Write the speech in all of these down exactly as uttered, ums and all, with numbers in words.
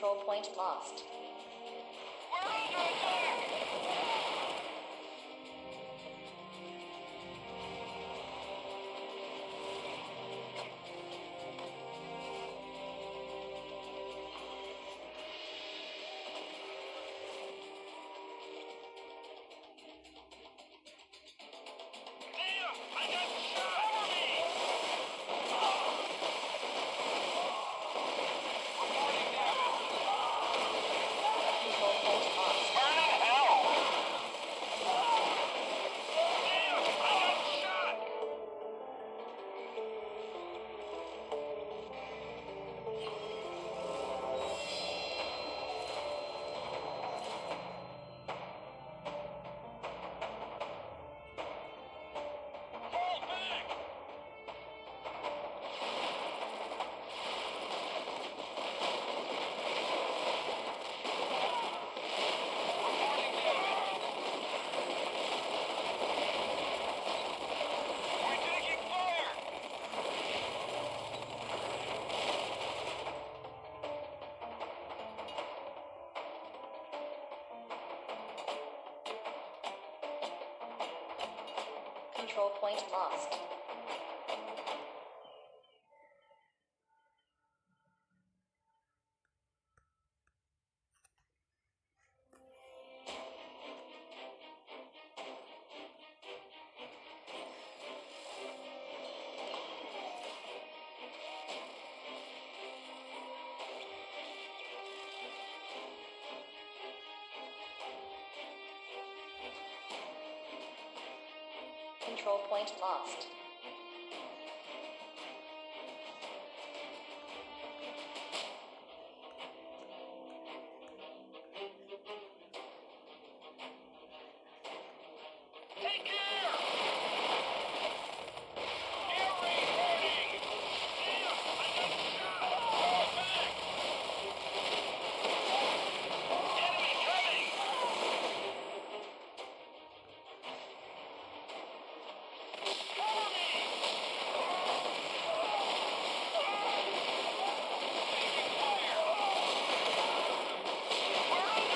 Control point lost. Elevator here! Control point lost. Control point lost.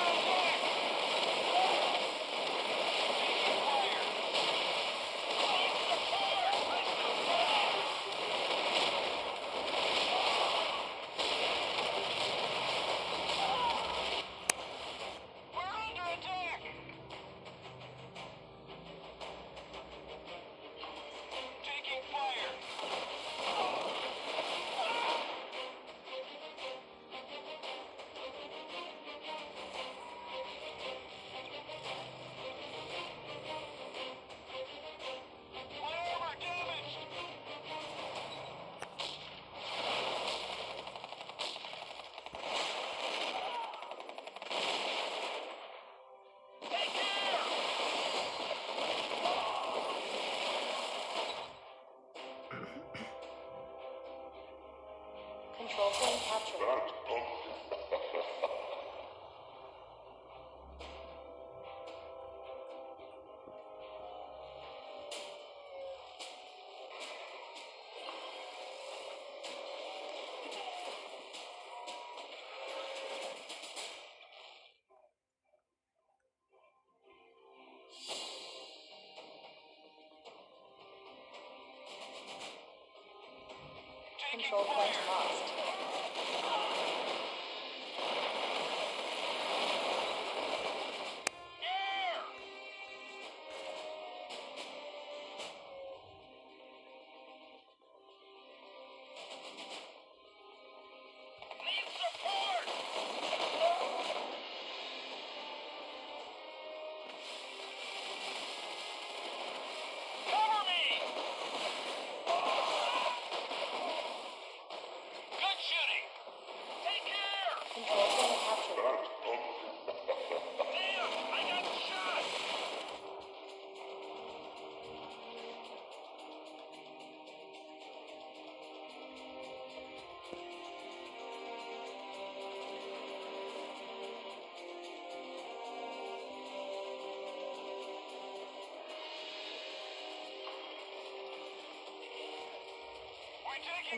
Control point captured. Control point lost.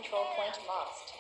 Control point lost.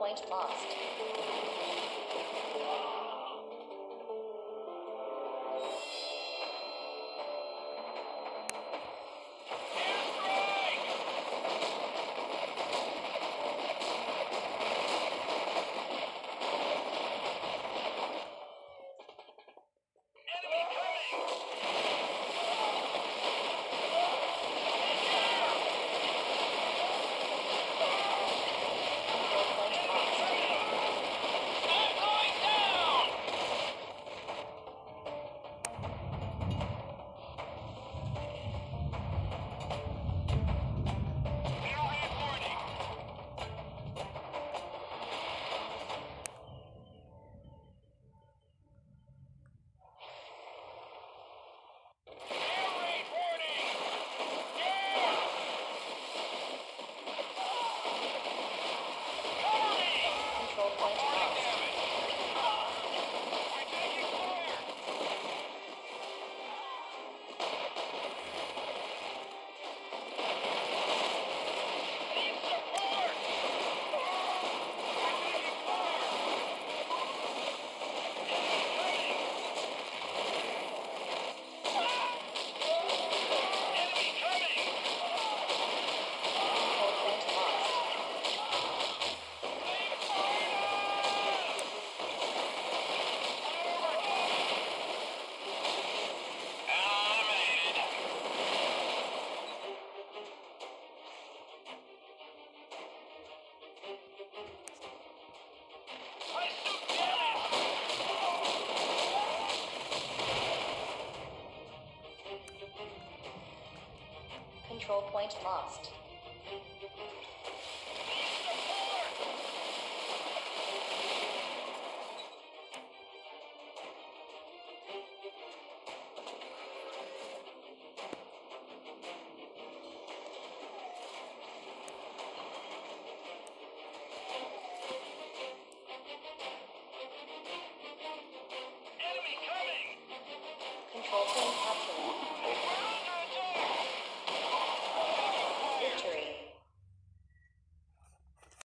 Waypoint lost. Control point lost.